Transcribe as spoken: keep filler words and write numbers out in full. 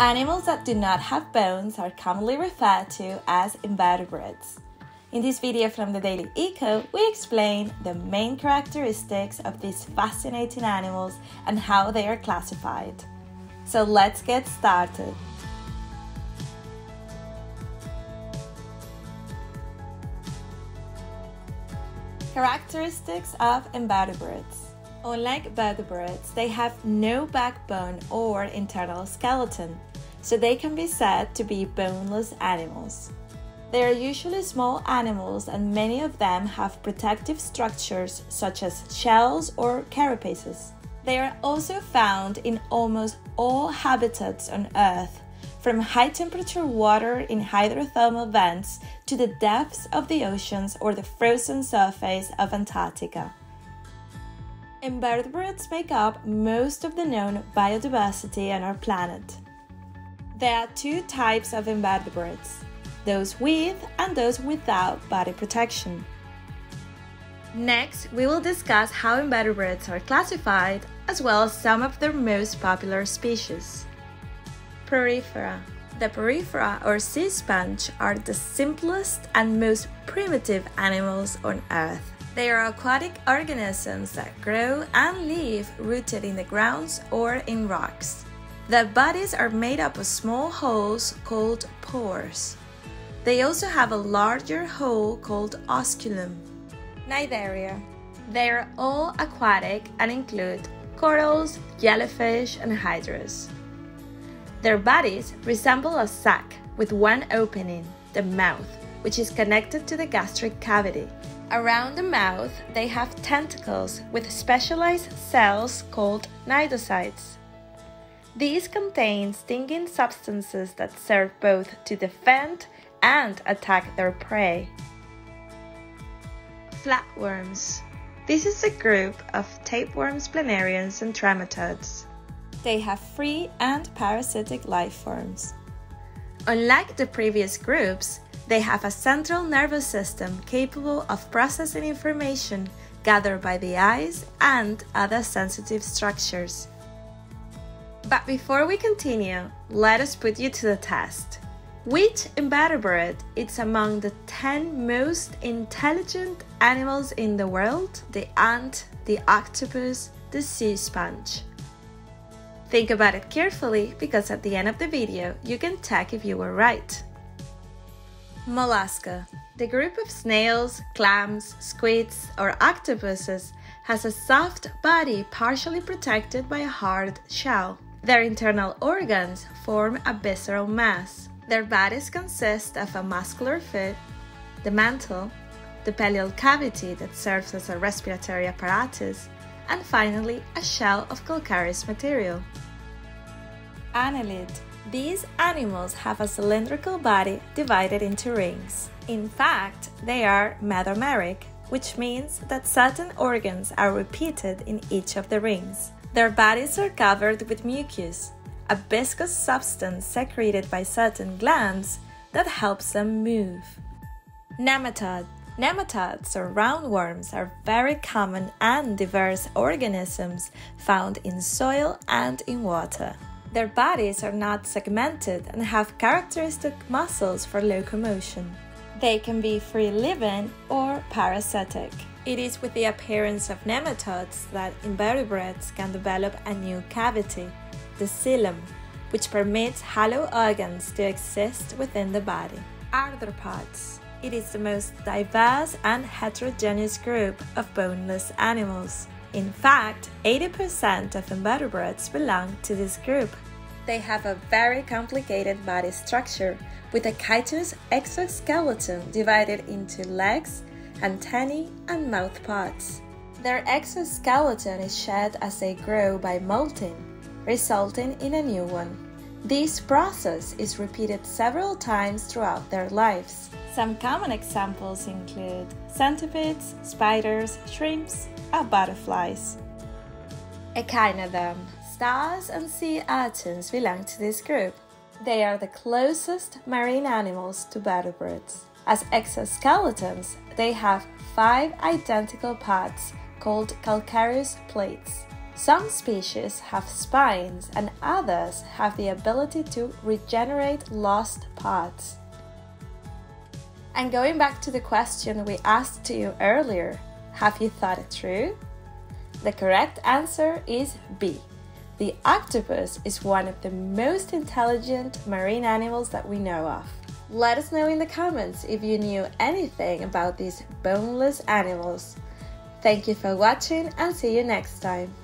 Animals that do not have bones are commonly referred to as invertebrates. In this video from the Daily Eco, we explain the main characteristics of these fascinating animals and how they are classified. So let's get started. Characteristics of invertebrates. Unlike vertebrates, they have no backbone or internal skeleton, so they can be said to be boneless animals. They are usually small animals, and many of them have protective structures such as shells or carapaces. They are also found in almost all habitats on Earth, from high-temperature water in hydrothermal vents to the depths of the oceans or the frozen surface of Antarctica. Invertebrates make up most of the known biodiversity on our planet. There are two types of invertebrates, those with and those without body protection. Next, we will discuss how invertebrates are classified, as well as some of their most popular species. Porifera. The porifera or sea sponge are the simplest and most primitive animals on Earth. They are aquatic organisms that grow and live rooted in the ground or in rocks. Their bodies are made up of small holes called pores. They also have a larger hole called osculum. Cnidaria. They are all aquatic and include corals, jellyfish, and hydras. Their bodies resemble a sac with one opening, the mouth, which is connected to the gastric cavity. Around the mouth, they have tentacles with specialized cells called cnidocytes. These contain stinging substances that serve both to defend and attack their prey. Flatworms. This is a group of tapeworms, planarians, and nematodes. They have free and parasitic life forms. Unlike the previous groups, they have a central nervous system capable of processing information gathered by the eyes and other sensitive structures. But before we continue, let us put you to the test. Which invertebrate is among the ten most intelligent animals in the world? The ant, the octopus, the sea sponge. Think about it carefully, because at the end of the video, you can check if you were right. Mollusca. The group of snails, clams, squids, or octopuses has a soft body partially protected by a hard shell. Their internal organs form a visceral mass. Their bodies consist of a muscular foot, the mantle, the pelvic cavity that serves as a respiratory apparatus, and finally a shell of calcareous material. Annelid. These animals have a cylindrical body divided into rings. In fact, they are metameric, which means that certain organs are repeated in each of the rings. Their bodies are covered with mucus, a viscous substance secreted by certain glands that helps them move. Nematode. Nematodes or roundworms are very common and diverse organisms found in soil and in water. Their bodies are not segmented and have characteristic muscles for locomotion. They can be free-living or parasitic. It is with the appearance of nematodes that invertebrates can develop a new cavity, the coelom, which permits hollow organs to exist within the body. Arthropods. It is the most diverse and heterogeneous group of boneless animals. In fact, eighty percent of invertebrates belong to this group. They have a very complicated body structure, with a chitinous exoskeleton divided into legs, antennae, and mouthparts. Their exoskeleton is shed as they grow by molting, resulting in a new one. This process is repeated several times throughout their lives. Some common examples include centipedes, spiders, shrimps, and butterflies. Echinoderms. Stars and sea urchins belong to this group. They are the closest marine animals to vertebrates. As exoskeletons, they have five identical parts called calcareous plates. Some species have spines and others have the ability to regenerate lost parts. And going back to the question we asked to you earlier, have you thought it through? The correct answer is B. The octopus is one of the most intelligent marine animals that we know of. Let us know in the comments if you knew anything about these boneless animals. Thank you for watching and see you next time.